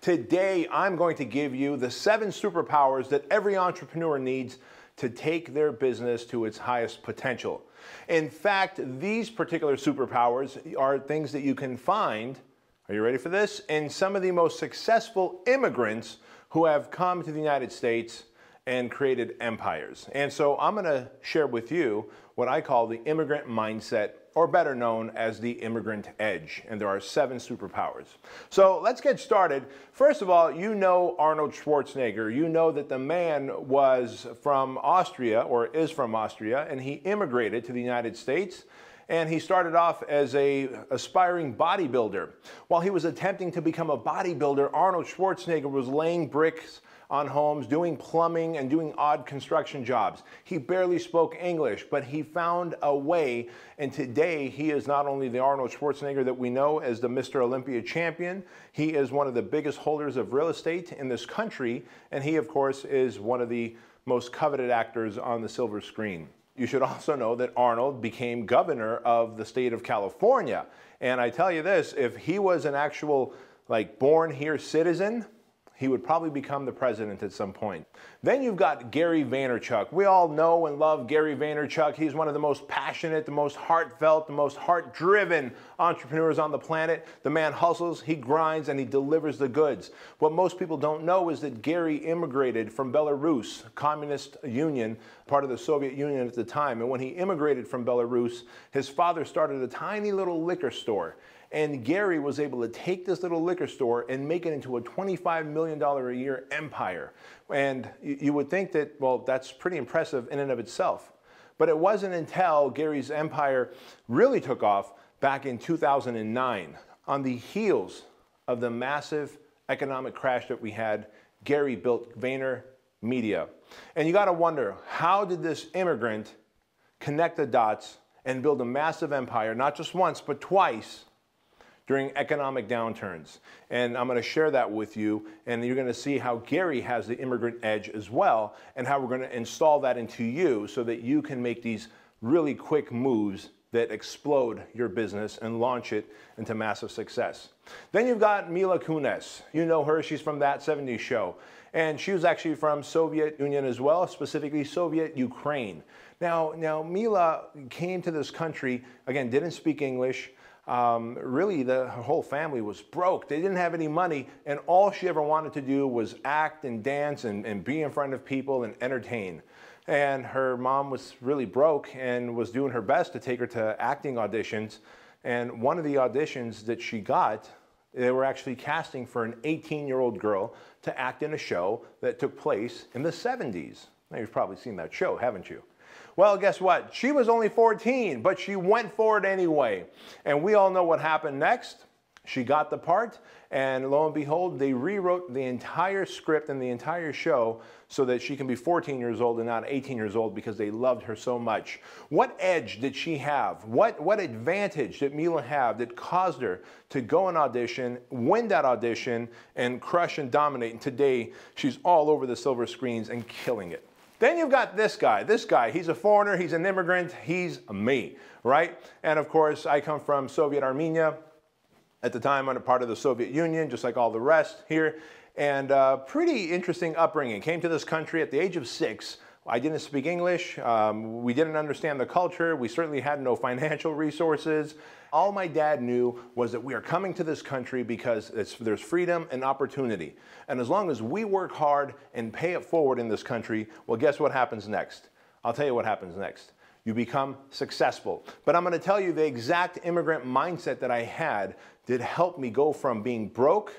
Today, I'm going to give you the 7 superpowers that every entrepreneur needs to take their business to its highest potential. In fact, these particular superpowers are things that you can find, are you ready for this, in some of the most successful immigrants who have come to the United States and created empires. And so I'm gonna share with you what I call the immigrant mindset, or better known as the immigrant edge. And there are 7 superpowers. So let's get started. First of all, you know Arnold Schwarzenegger. You know that the man was from Austria, or is from Austria, and he immigrated to the United States. And he started off as an aspiring bodybuilder. While he was attempting to become a bodybuilder, Arnold Schwarzenegger was laying bricks on homes, doing plumbing, and doing odd construction jobs. He barely spoke English, but he found a way, and today he is not only the Arnold Schwarzenegger that we know as the Mr. Olympia champion, he is one of the biggest holders of real estate in this country, and he, of course, is one of the most coveted actors on the silver screen. You should also know that Arnold became governor of the state of California, and I tell you this, if he was an actual, like, born here citizen, he would probably become the president at some point. Then you've got Gary Vaynerchuk. We all know and love Gary Vaynerchuk. He's one of the most passionate, the most heartfelt, the most heart-driven entrepreneurs on the planet. The man hustles, he grinds, and he delivers the goods. What most people don't know is that Gary immigrated from Belarus, Communist Union, part of the Soviet Union at the time. And when he immigrated from Belarus, his father started a tiny little liquor store. And Gary was able to take this little liquor store and make it into a $25 million a year empire. And you would think that, well, that's pretty impressive in and of itself. But it wasn't until Gary's empire really took off back in 2009, on the heels of the massive economic crash that we had, Gary built Vayner Media. And you gotta wonder, how did this immigrant connect the dots and build a massive empire, not just once, but twice, during economic downturns? And I'm gonna share that with you, and you're gonna see how Gary has the immigrant edge as well, and how we're gonna install that into you so that you can make these really quick moves that explode your business and launch it into massive success. Then you've got Mila Kunis. You know her, she's from That 70s Show. And she was actually from Soviet Union as well, specifically Soviet Ukraine. Now Mila came to this country, again, didn't speak English. Really, her whole family was broke. They didn't have any money, and all she ever wanted to do was act and dance and be in front of people and entertain. And her mom was really broke and was doing her best to take her to acting auditions. And one of the auditions that she got, they were actually casting for an 18-year-old girl to act in a show that took place in the 70s. Now, you've probably seen that show, haven't you? Well, guess what? She was only 14, but she went for it anyway. And we all know what happened next. She got the part, and lo and behold, they rewrote the entire script and the entire show so that she can be 14 years old and not 18 years old, because they loved her so much. What edge did she have? What advantage did Mila have that caused her to go and audition, win that audition, and crush and dominate? And today, she's all over the silver screens and killing it. Then you've got this guy. This guy, he's a foreigner, he's an immigrant, he's me, right? And of course, I come from Soviet Armenia, at the time under part of the Soviet Union, just like all the rest here. And pretty interesting upbringing. Came to this country at the age of 6. I didn't speak English. We didn't understand the culture. We certainly had no financial resources. All my dad knew was that we are coming to this country because there's freedom and opportunity. And as long as we work hard and pay it forward in this country, well, guess what happens next? I'll tell you what happens next. You become successful. But I'm gonna tell you the exact immigrant mindset that I had that helped me go from being broke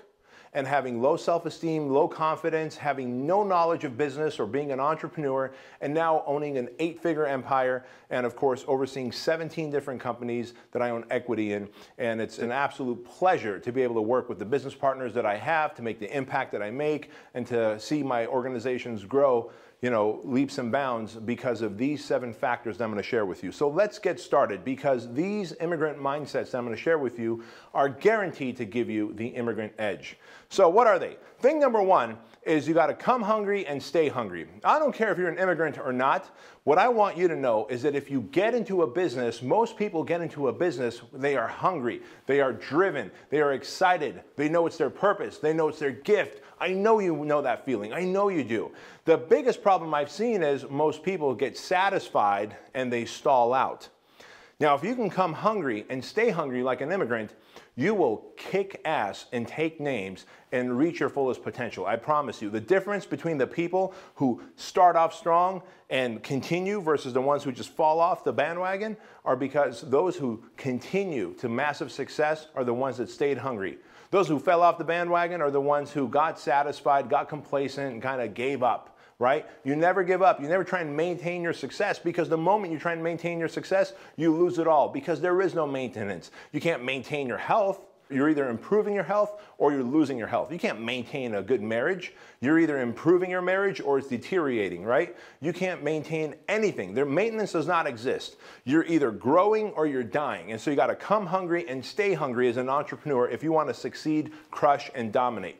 and having low self-esteem, low confidence, having no knowledge of business or being an entrepreneur, and now owning an 8-figure empire, and of course overseeing 17 different companies that I own equity in. And it's an absolute pleasure to be able to work with the business partners that I have, to make the impact that I make, and to see my organizations grow you know, leaps and bounds because of these 7 factors that I'm going to share with you. So let's get started, because these immigrant mindsets that I'm going to share with you are guaranteed to give you the immigrant edge. So what are they? Thing number 1 is you got to come hungry and stay hungry. I don't care if you're an immigrant or not. What I want you to know is that if you get into a business, most people get into a business, they are hungry, they are driven, they are excited, they know it's their purpose, they know it's their gift. I know you know that feeling. I know you do. The biggest problem I've seen is most people get satisfied and they stall out. Now, if you can come hungry and stay hungry like an immigrant, you will kick ass and take names and reach your fullest potential. I promise you. The difference between the people who start off strong and continue versus the ones who just fall off the bandwagon are because those who continue to massive success are the ones that stayed hungry. Those who fell off the bandwagon are the ones who got satisfied, got complacent, and kind of gave up, right? You never give up. You never try and maintain your success, because the moment you try and maintain your success, you lose it all, because there is no maintenance. You can't maintain your health. You're either improving your health or you're losing your health. You can't maintain a good marriage. You're either improving your marriage or it's deteriorating, right? You can't maintain anything. Their maintenance does not exist. You're either growing or you're dying. And so you got to come hungry and stay hungry as an entrepreneur if you want to succeed, crush, and dominate.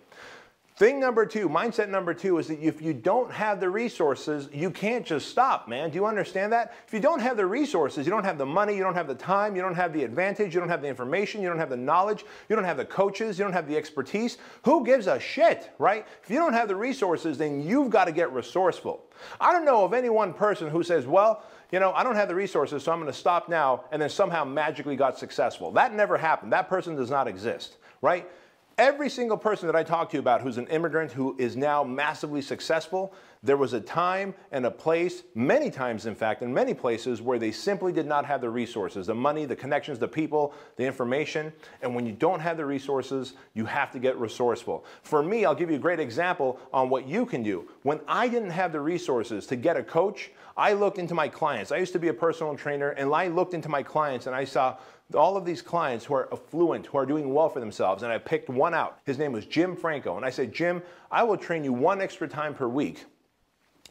Thing number 2, mindset number 2, is that if you don't have the resources, you can't just stop, man. Do you understand that? If you don't have the resources, you don't have the money, you don't have the time, you don't have the advantage, you don't have the information, you don't have the knowledge, you don't have the coaches, you don't have the expertise, who gives a shit, right? If you don't have the resources, then you've got to get resourceful. I don't know of any one person who says, well, you know, I don't have the resources, so I'm going to stop now, and then somehow magically got successful. That never happened. That person does not exist, right? Every single person that I talk to you about who's an immigrant who is now massively successful, there was a time and a place, many times in fact, in many places where they simply did not have the resources, the money, the connections, the people, the information. And when you don't have the resources, you have to get resourceful. For me, I'll give you a great example on what you can do. When I didn't have the resources to get a coach, I looked into my clients. I used to be a personal trainer, and I looked into my clients and I saw all of these clients who are affluent, who are doing well for themselves, and I picked one out. His name was Jim Franco, and I said, Jim, I will train you 1 extra time per week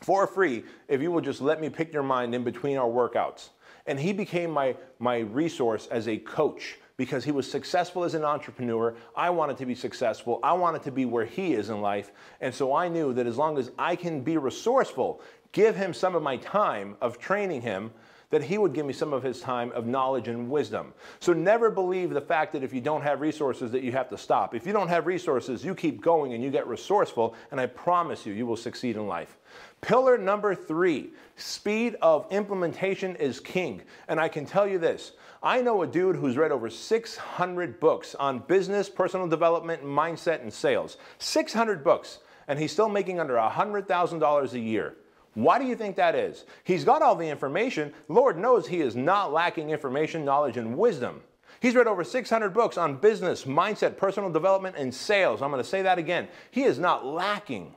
for free if you will just let me pick your mind in between our workouts. And he became my resource as a coach, because he was successful as an entrepreneur. I wanted to be successful. I wanted to be where he is in life. And so I knew that as long as I can be resourceful, give him some of my time of training him, that he would give me some of his time of knowledge and wisdom. So never believe the fact that if you don't have resources that you have to stop. If you don't have resources, you keep going and you get resourceful, and I promise you, you will succeed in life. Pillar number 3, speed of implementation is king. And I can tell you this, I know a dude who's read over 600 books on business, personal development, mindset, and sales. 600 books, and he's still making under $100,000 a year. Why do you think that is? He's got all the information. Lord knows he is not lacking information, knowledge, and wisdom. He's read over 600 books on business, mindset, personal development, and sales. I'm going to say that again. He is not lacking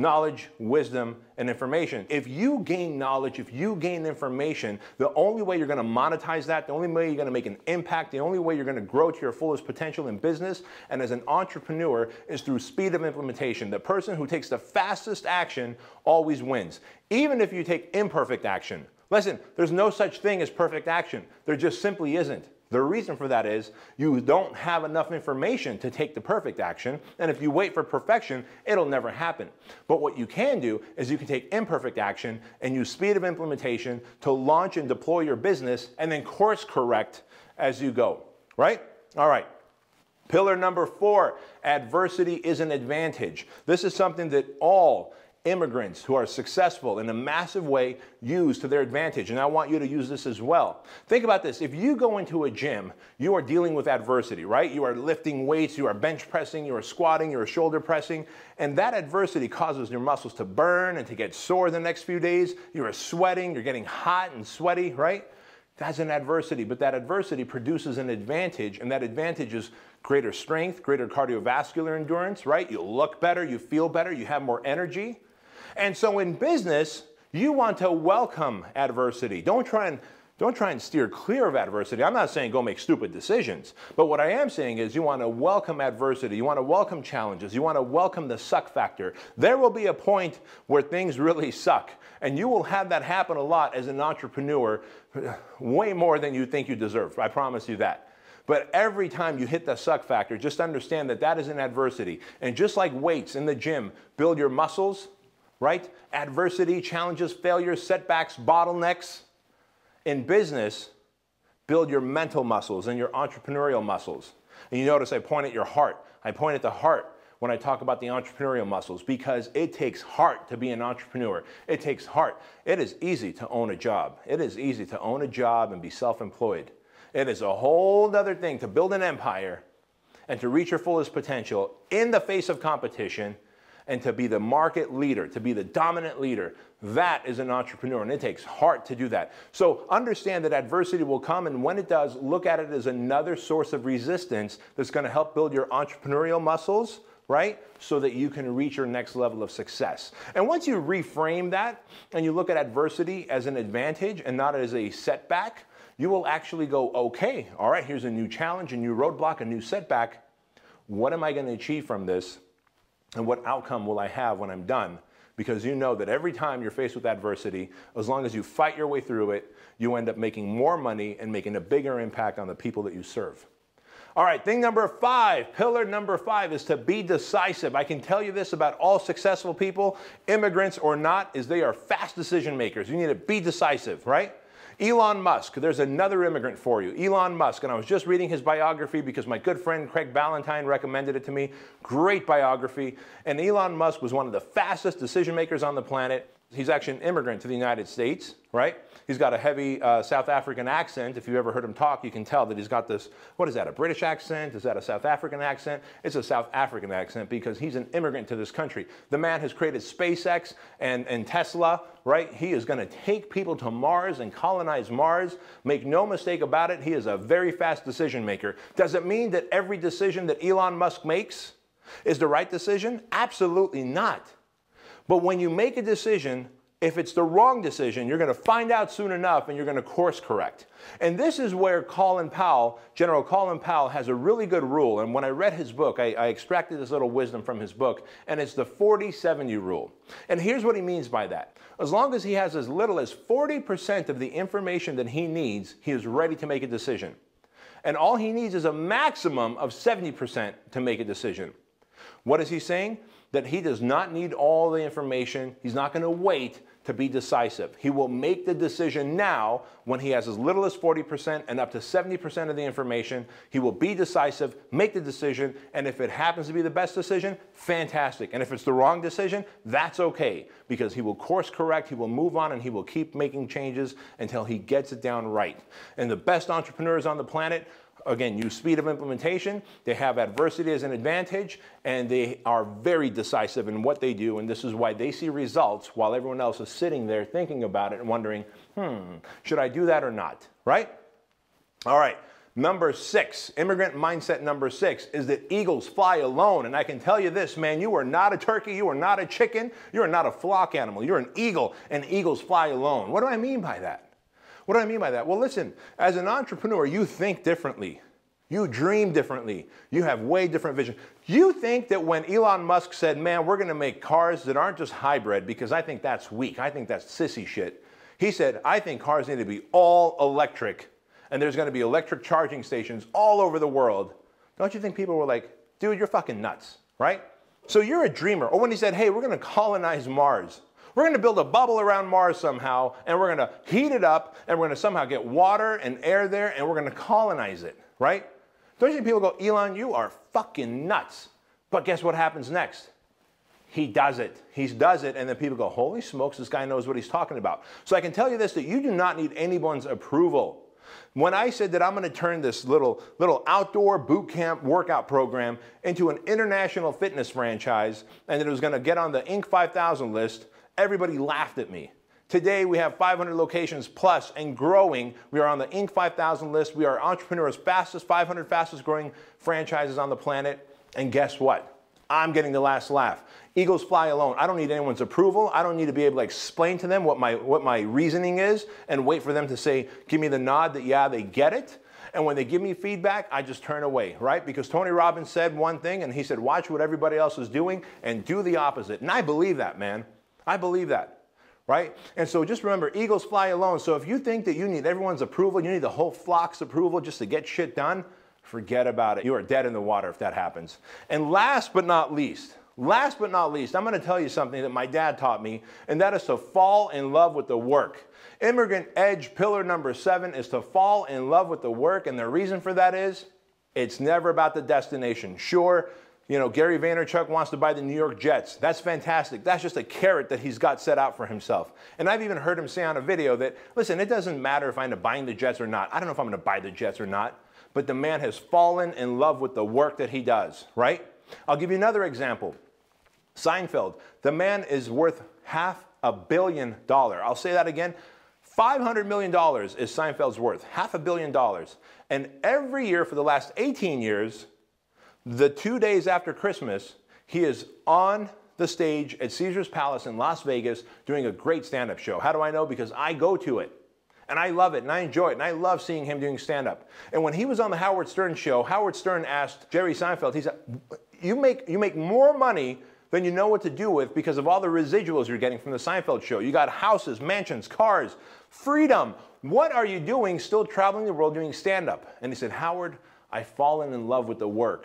knowledge, wisdom, and information. If you gain knowledge, if you gain information, the only way you're going to monetize that, the only way you're going to make an impact, the only way you're going to grow to your fullest potential in business and as an entrepreneur is through speed of implementation. The person who takes the fastest action always wins, even if you take imperfect action. Listen, there's no such thing as perfect action. There just simply isn't. The reason for that is you don't have enough information to take the perfect action, and if you wait for perfection, it'll never happen. But what you can do is you can take imperfect action and use speed of implementation to launch and deploy your business and then course correct as you go, right? All right. Pillar number 4, adversity is an advantage. This is something that all immigrants who are successful in a massive way use to their advantage, and I want you to use this as well. Think about this. If you go into a gym, you are dealing with adversity, right? You are lifting weights, you are bench pressing, you are squatting, you are shoulder pressing, and that adversity causes your muscles to burn and to get sore the next few days. You are sweating, you're getting hot and sweaty, right? That's an adversity, but that adversity produces an advantage, and that advantage is greater strength, greater cardiovascular endurance, right? You look better, you feel better, you have more energy. And so in business, you want to welcome adversity. Don't try and Don't try and steer clear of adversity. I'm not saying go make stupid decisions, but what I am saying is you want to welcome adversity, you want to welcome challenges, you want to welcome the suck factor. There will be a point where things really suck, and you will have that happen a lot as an entrepreneur, way more than you think you deserve. I promise you that. But every time you hit the suck factor, just understand that that is an adversity. And just like weights in the gym build your muscles, right? Adversity, challenges, failures, setbacks, bottlenecks. In business, build your mental muscles and your entrepreneurial muscles. And you notice I point at your heart. I point at the heart when I talk about the entrepreneurial muscles, because it takes heart to be an entrepreneur. It takes heart. It is easy to own a job. It is easy to own a job and be self-employed. It is a whole other thing to build an empire and to reach your fullest potential in the face of competition and to be the market leader, to be the dominant leader. That is an entrepreneur, and it takes heart to do that. So understand that adversity will come, and when it does, look at it as another source of resistance that's going to help build your entrepreneurial muscles, right? So that you can reach your next level of success. And once you reframe that and you look at adversity as an advantage and not as a setback, you will actually go, okay, all right, here's a new challenge, a new roadblock, a new setback. What am I going to achieve from this? And what outcome will I have when I'm done? Because you know that every time you're faced with adversity, as long as you fight your way through it, you end up making more money and making a bigger impact on the people that you serve. All right, thing number 5, pillar number 5 is to be decisive. I can tell you this about all successful people, immigrants or not, is they are fast decision makers. You need to be decisive, right? Elon Musk, there's another immigrant for you. Elon Musk, and I was just reading his biography because my good friend Craig Ballantyne recommended it to me. Great biography. And Elon Musk was one of the fastest decision makers on the planet. He's actually an immigrant to the United States, right? He's got a heavy South African accent. If you've ever heard him talk, you can tell that he's got this, what is that, a British accent? Is that a South African accent? It's a South African accent because he's an immigrant to this country. The man has created SpaceX and Tesla, right? He is going to take people to Mars and colonize Mars. Make no mistake about it, he is a very fast decision maker. Does it mean that every decision that Elon Musk makes is the right decision? Absolutely not. But when you make a decision, if it's the wrong decision, you're going to find out soon enough and you're going to course correct. And this is where Colin Powell, General Colin Powell, has a really good rule. And when I read his book, I extracted this little wisdom from his book, and it's the 40-70 rule. And here's what he means by that. As long as he has as little as 40% of the information that he needs, he is ready to make a decision. And all he needs is a maximum of 70% to make a decision. What is he saying? That he does not need all the information. He's not going to wait to be decisive. He will make the decision now when he has as little as 40% and up to 70% of the information. He will be decisive, make the decision, and if it happens to be the best decision, fantastic. And if it's the wrong decision, that's okay, because he will course correct, he will move on, and he will keep making changes until he gets it down right. And the best entrepreneurs on the planet, again, use speed of implementation, they have adversity as an advantage, and they are very decisive in what they do, and this is why they see results while everyone else is sitting there thinking about it and wondering, should I do that or not, right? All right, number 6, immigrant mindset number 6 is that eagles fly alone, and I can tell you this, man, you are not a turkey, you are not a chicken, you are not a flock animal, you're an eagle, and eagles fly alone. What do I mean by that? What do I mean by that? Well, listen, as an entrepreneur, you think differently. You dream differently. You have way different vision. You think that when Elon Musk said, man, we're going to make cars that aren't just hybrid because I think that's weak. I think that's sissy shit. He said, I think cars need to be all electric, and there's going to be electric charging stations all over the world. Don't you think people were like, dude, you're fucking nuts, right? So you're a dreamer. Or when he said, hey, we're going to colonize Mars. We're going to build a bubble around Mars somehow, and we're going to heat it up, and we're going to somehow get water and air there, and we're going to colonize it, right? Don't you think people go, Elon, you are fucking nuts. But guess what happens next? He does it. He does it, and then people go, holy smokes, this guy knows what he's talking about. So I can tell you this, that you do not need anyone's approval. When I said that I'm going to turn this little outdoor boot camp workout program into an international fitness franchise, and that it was going to get on the Inc. 5000 list, everybody laughed at me. Today we have 500 locations plus and growing. We are on the Inc. 5000 list. We are entrepreneurs' 500 fastest growing franchises on the planet. And guess what? I'm getting the last laugh. Eagles fly alone. I don't need anyone's approval. I don't need to be able to explain to them what my reasoning is and wait for them to say, give me the nod that, yeah, they get it. And when they give me feedback, I just turn away, right? Because Tony Robbins said one thing, and he said, watch what everybody else is doing and do the opposite. And I believe that, man. I believe that, right? And so just remember, eagles fly alone. So if you think that you need everyone's approval, you need the whole flock's approval just to get shit done, forget about it. You are dead in the water if that happens. And last but not least, I'm going to tell you something that my dad taught me, and that is to fall in love with the work. Immigrant Edge pillar number 7 is to fall in love with the work, and the reason for that is it's never about the destination. Sure, you know, Gary Vaynerchuk wants to buy the New York Jets. That's fantastic. That's just a carrot that he's got set out for himself. And I've even heard him say on a video that, listen, it doesn't matter if I'm buying the Jets or not. I don't know if I'm going to buy the Jets or not, but the man has fallen in love with the work that he does, right? I'll give you another example. Seinfeld, the man is worth $500 million. I'll say that again. $500 million is Seinfeld's worth, $500 million. And every year for the last 18 years, the 2 days after Christmas, he is on the stage at Caesar's Palace in Las Vegas doing a great stand-up show. How do I know? Because I go to it. And I love it, and I enjoy it, and I love seeing him doing stand-up. And when he was on the Howard Stern show, Howard Stern asked Jerry Seinfeld, he said, you make more money than you know what to do with because of all the residuals you're getting from the Seinfeld show. You got houses, mansions, cars, freedom. What are you doing still traveling the world doing stand-up? And he said, Howard, I've fallen in love with the work.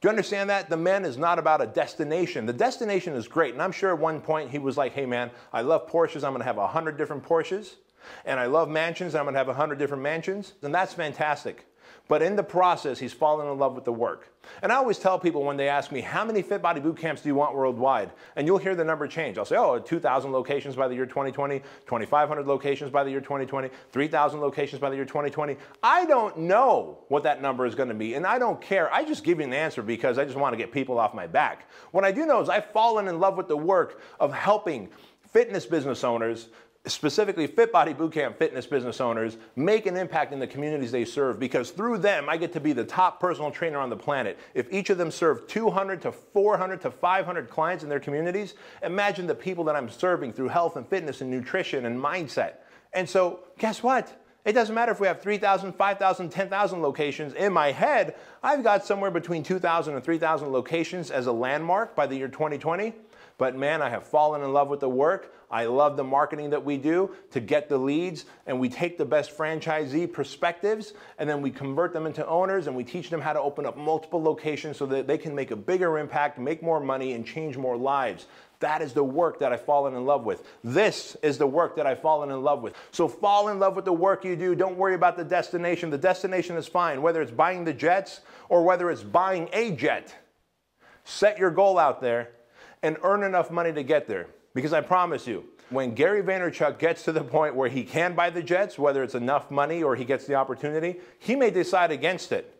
Do you understand that? The man is not about a destination. The destination is great, and I'm sure at one point he was like, hey man, I love Porsches, I'm gonna have 100 different Porsches. And I love mansions, and I'm going to have 100 different mansions, and that's fantastic. But in the process, he's fallen in love with the work. And I always tell people when they ask me, how many Fit Body Boot Camps do you want worldwide? And you'll hear the number change. I'll say, oh, 2,000 locations by the year 2020, 2,500 locations by the year 2020, 3,000 locations by the year 2020. I don't know what that number is going to be, and I don't care. I just give you an answer because I just want to get people off my back. What I do know is I've fallen in love with the work of helping fitness business owners, specifically Fit Body Bootcamp fitness business owners, make an impact in the communities they serve, because through them I get to be the top personal trainer on the planet. If each of them served 200 to 400 to 500 clients in their communities, imagine the people that I'm serving through health and fitness and nutrition and mindset. And so guess what? It doesn't matter if we have 3,000, 5,000, 10,000 locations. In my head, I've got somewhere between 2,000 and 3,000 locations as a landmark by the year 2020. But man, I have fallen in love with the work. I love the marketing that we do to get the leads, and we take the best franchisee perspectives, and then we convert them into owners, and we teach them how to open up multiple locations so that they can make a bigger impact, make more money, and change more lives. That is the work that I've fallen in love with. This is the work that I've fallen in love with. So fall in love with the work you do. Don't worry about the destination. The destination is fine, whether it's buying the Jets or whether it's buying a jet. Set your goal out there and earn enough money to get there. Because I promise you, when Gary Vaynerchuk gets to the point where he can buy the Jets, whether it's enough money or he gets the opportunity, he may decide against it.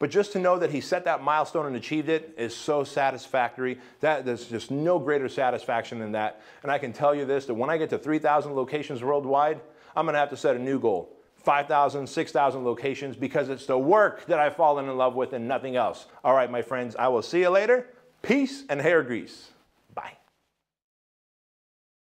But just to know that he set that milestone and achieved it is so satisfactory. There's just no greater satisfaction than that. And I can tell you this, that when I get to 3,000 locations worldwide, I'm gonna have to set a new goal. 5,000, 6,000 locations, because it's the work that I've fallen in love with and nothing else. All right, my friends, I will see you later. Peace and hair grease.